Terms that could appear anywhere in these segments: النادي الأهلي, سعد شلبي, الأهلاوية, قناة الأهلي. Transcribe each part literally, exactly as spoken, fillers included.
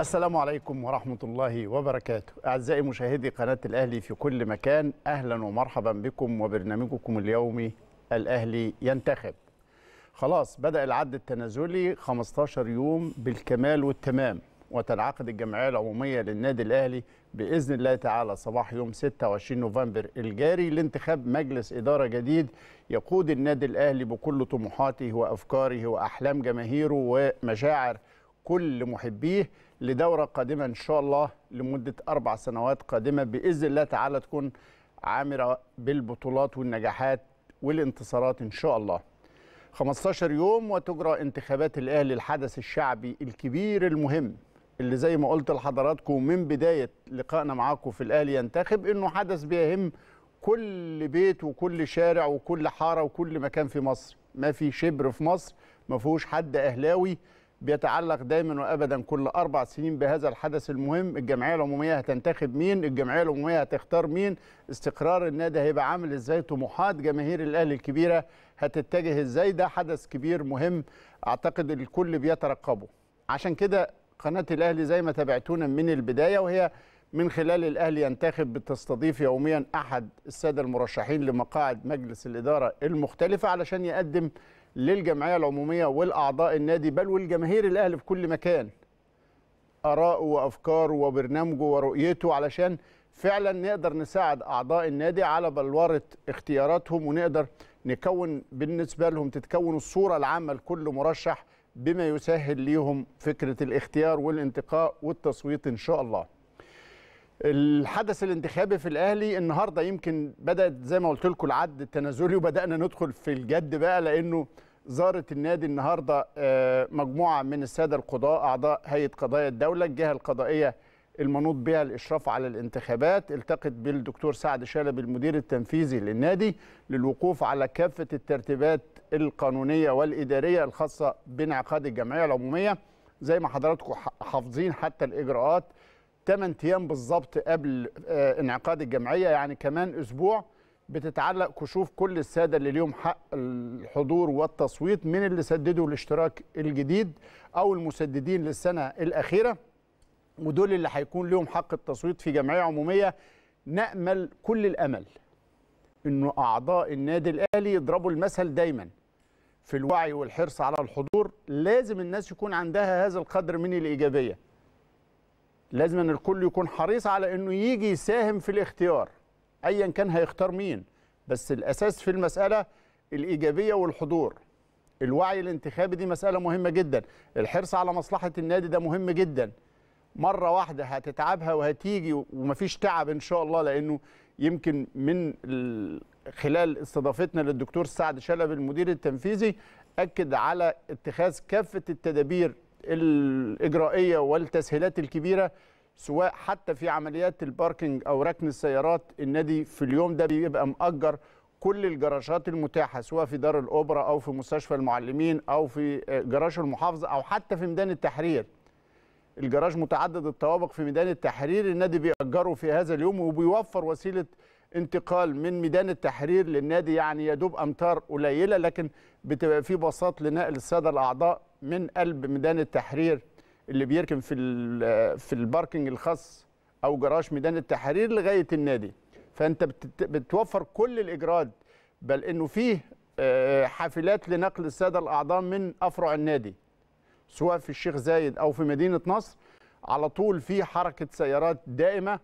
السلام عليكم ورحمة الله وبركاته. أعزائي مشاهدي قناة الأهلي في كل مكان، أهلا ومرحبا بكم وبرنامجكم اليومي الأهلي ينتخب. خلاص بدأ العد التنازلي خمسة عشر يوم بالكمال والتمام، وتنعقد الجمعية العمومية للنادي الأهلي بإذن الله تعالى صباح يوم ستة وعشرين نوفمبر الجاري لانتخاب مجلس إدارة جديد يقود النادي الأهلي بكل طموحاته وأفكاره وأحلام جماهيره ومشاعر كل محبيه لدورة قادمة إن شاء الله لمدة أربع سنوات قادمة بإذن الله تعالى، تكون عامرة بالبطولات والنجاحات والانتصارات إن شاء الله. خمسة عشر يوم وتجرى انتخابات الأهلي، الحدث الشعبي الكبير المهم اللي زي ما قلت لحضراتكم من بداية لقائنا معاكم في الأهلي ينتخب إنه حدث بيهم كل بيت وكل شارع وكل حارة وكل مكان في مصر. ما في شبر في مصر ما فيهوش حد أهلاوي بيتعلق دايما وابدا كل اربع سنين بهذا الحدث المهم. الجمعيه العموميه هتنتخب مين؟ الجمعيه العموميه هتختار مين؟ استقرار النادي هيبقى عامل ازاي؟ طموحات جماهير الاهلي الكبيره هتتجه ازاي؟ ده حدث كبير مهم اعتقد الكل بيترقبه. عشان كده قناه الاهلي زي ما تابعتونا من البدايه وهي من خلال الاهلي ينتخب بتستضيف يوميا احد الساده المرشحين لمقاعد مجلس الاداره المختلفه علشان يقدم للجمعية العمومية والأعضاء النادي بل والجماهير الأهلي في كل مكان آراءه وأفكاره وبرنامجه ورؤيته، علشان فعلا نقدر نساعد أعضاء النادي على بلورة اختياراتهم ونقدر نكون بالنسبة لهم تتكون الصورة العامة لكل مرشح بما يسهل ليهم فكرة الاختيار والانتقاء والتصويت إن شاء الله. الحدث الانتخابي في الاهلي النهارده يمكن بدات زي ما قلت لكم العد التنازلي وبدانا ندخل في الجد بقى، لانه زارت النادي النهارده مجموعه من الساده القضاء اعضاء هيئه قضايا الدوله الجهه القضائيه المنوط بها الاشراف على الانتخابات، التقت بالدكتور سعد شلبي المدير التنفيذي للنادي للوقوف على كافه الترتيبات القانونيه والاداريه الخاصه بانعقاد الجمعيه العموميه. زي ما حضراتكم حافظين حتى الاجراءات ثمانية ايام بالظبط قبل انعقاد الجمعيه، يعني كمان اسبوع بتتعلق كشوف كل الساده اللي ليهم حق الحضور والتصويت من اللي سددوا الاشتراك الجديد او المسددين للسنه الاخيره، ودول اللي هيكون لهم حق التصويت في جمعيه عموميه. نامل كل الامل انه اعضاء النادي الاهلي يضربوا المثل دايما في الوعي والحرص على الحضور. لازم الناس يكون عندها هذا القدر من الايجابيه، لازم ان الكل يكون حريص على انه يجي يساهم في الاختيار ايا كان هيختار مين، بس الاساس في المساله الايجابيه والحضور. الوعي الانتخابي دي مساله مهمه جدا، الحرص على مصلحه النادي ده مهم جدا. مره واحده هتتعبها وهتيجي ومفيش تعب ان شاء الله، لانه يمكن من خلال استضافتنا للدكتور سعد شلبي المدير التنفيذي اكد على اتخاذ كافه التدابير الإجرائية والتسهيلات الكبيرة، سواء حتى في عمليات الباركينج أو ركن السيارات. النادي في اليوم ده بيبقى مأجر كل الجراجات المتاحة سواء في دار الأوبرا أو في مستشفى المعلمين أو في جراج المحافظة أو حتى في ميدان التحرير. الجراج متعدد الطوابق في ميدان التحرير النادي بيأجره في هذا اليوم، وبيوفر وسيلة انتقال من ميدان التحرير للنادي، يعني يدوب أمتار قليلة لكن بتبقى في باصات لنقل السادة الأعضاء من قلب ميدان التحرير اللي بيركن في في الباركينج الخاص او جراج ميدان التحرير لغايه النادي. فانت بتوفر كل الاجراءات، بل انه فيه حافلات لنقل الساده الاعضاء من افرع النادي سواء في الشيخ زايد او في مدينه نصر. على طول في حركه سيارات دائمه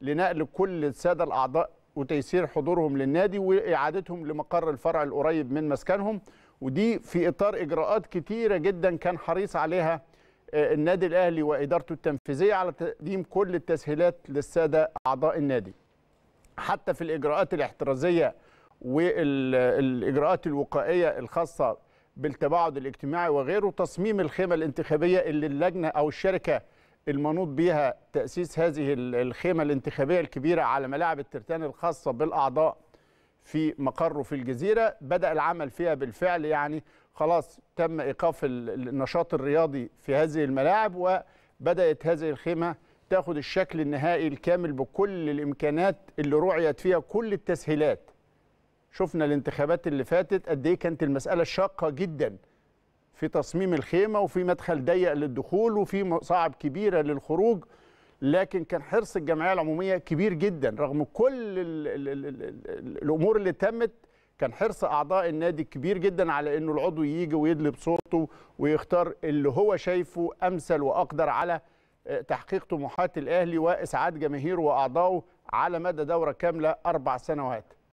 لنقل كل الساده الاعضاء وتيسير حضورهم للنادي واعادتهم لمقر الفرع القريب من مسكنهم، ودي في إطار إجراءات كتيرة جدا كان حريص عليها النادي الأهلي وإدارته التنفيذية على تقديم كل التسهيلات للسادة أعضاء النادي. حتى في الإجراءات الاحترازية والإجراءات الوقائية الخاصة بالتباعد الاجتماعي وغيره، تصميم الخيمة الانتخابية اللي اللجنة أو الشركة المنوط بها تأسيس هذه الخيمة الانتخابية الكبيرة على ملاعب الترتان الخاصة بالأعضاء في مقره في الجزيرة بدأ العمل فيها بالفعل، يعني خلاص تم إيقاف النشاط الرياضي في هذه الملاعب وبدأت هذه الخيمة تاخد الشكل النهائي الكامل بكل الإمكانات اللي رعيت فيها كل التسهيلات. شفنا الانتخابات اللي فاتت قد إيه كانت المسألة شاقة جدا في تصميم الخيمة، وفي مدخل ضيق للدخول، وفي مصاعب كبيرة للخروج، لكن كان حرص الجمعية العمومية كبير جدا رغم كل ال ال ال ال الأمور اللي تمت. كان حرص أعضاء النادي كبير جدا على أنه العضو يجي ويدلب صوته ويختار اللي هو شايفه أمثل وأقدر على تحقيق طموحات الأهلي وإسعاد جماهيره وأعضائه على مدى دورة كاملة أربع سنوات.